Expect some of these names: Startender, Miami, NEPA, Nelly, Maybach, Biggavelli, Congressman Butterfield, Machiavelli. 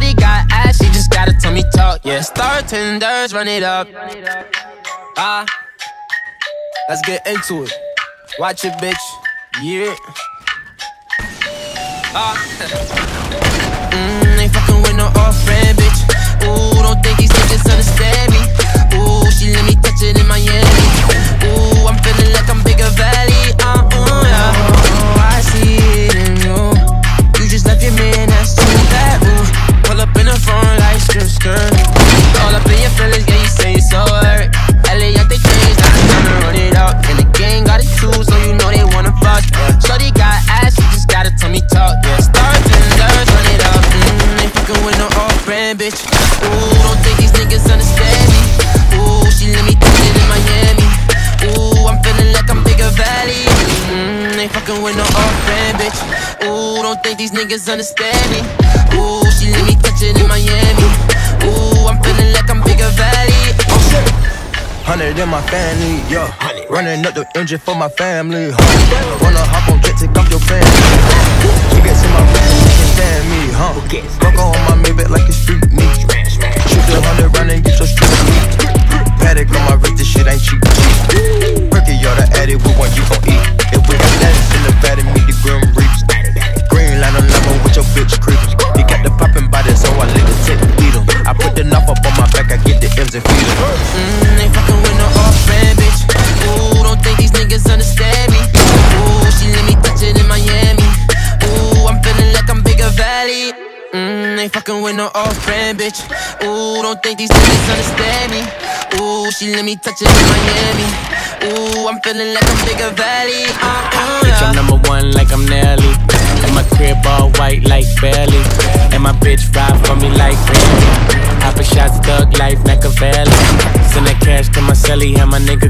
shorty got ass, she just gotta tell me talk. Yeah, star tenders, run it up. Ah, let's get into it. Watch it, bitch. Yeah. Ah. Ain't fucking with no off-friend, bitch. Ooh, don't think these niggas understand me. Ooh, she let me touch it in Miami. Ooh, I'm feeling like I'm Biggavelli. Yeah. Oh, I see it in you. You just left your man, that's too bad. Ooh, pull up in the phone like strip skirt. All up in your feelings, yeah, you say you're so hurt. LA out they change, now it's time to run it up. And the gang got it too, so you know they wanna fuck. Yeah. Shorty got ass, she just gotta tell me talk. Yeah, start and learn, run it up. Ain't fucking with no off-brand, bitch. Ooh, don't think these niggas understand me. Ooh, she let me touch it in Miami. Ooh, I'm feeling like I'm Biggavelli. Ain't fucking with no off-brand, bitch. Ooh, don't think these niggas understand me. Ooh, she let me touch it in Miami. Ooh, I'm feeling like I'm Biggavelli. Oh shit. 100 in my family, yeah. Running up the engine for my family. Huh? Wanna hop on jet, take off your pants. You get to my friends, you can stand me, huh? Fuck on my Maybach like it's street meat. Shoot the 100 round and get your street meat. Paddock on my wrist, this shit ain't cheap. Perky, y'all the addy, we want you gon' eat. If we got lettuce in the vat, and meet the grim reaps. Green line on lemon with your bitch creepers. You got the poppin' body, so I lick the tip and eat em. I put the knife up on my back, I get the M's and feed em. Ain't fucking with no off-brand, bitch. Ooh, don't think these niggas understand me. Ooh, she let me touch it in Miami. Ooh, I'm feeling like I'm Biggavelli. Ain't fucking with no off-brand, bitch. Ooh, don't think these niggas understand me. Ooh, she let me touch it in Miami. Ooh, I'm feeling like I'm Biggavelli. Bitch, I'm number one like I'm Nelly. And my crib all white like Biggavelli. And my bitch ride for me like Nelly. Hoppin' shots, thug life, Machiavelli. Send that cash to my celly, and my nigga